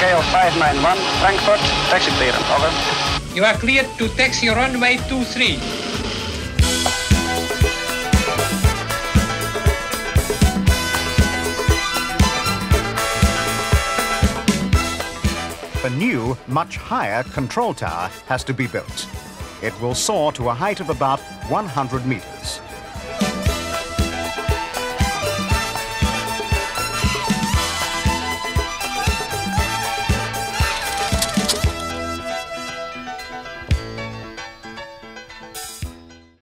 KL 591, Frankfurt, taxi clearance, over. You are cleared to taxi runway 23. A new, much higher control tower has to be built. It will soar to a height of about 100 meters.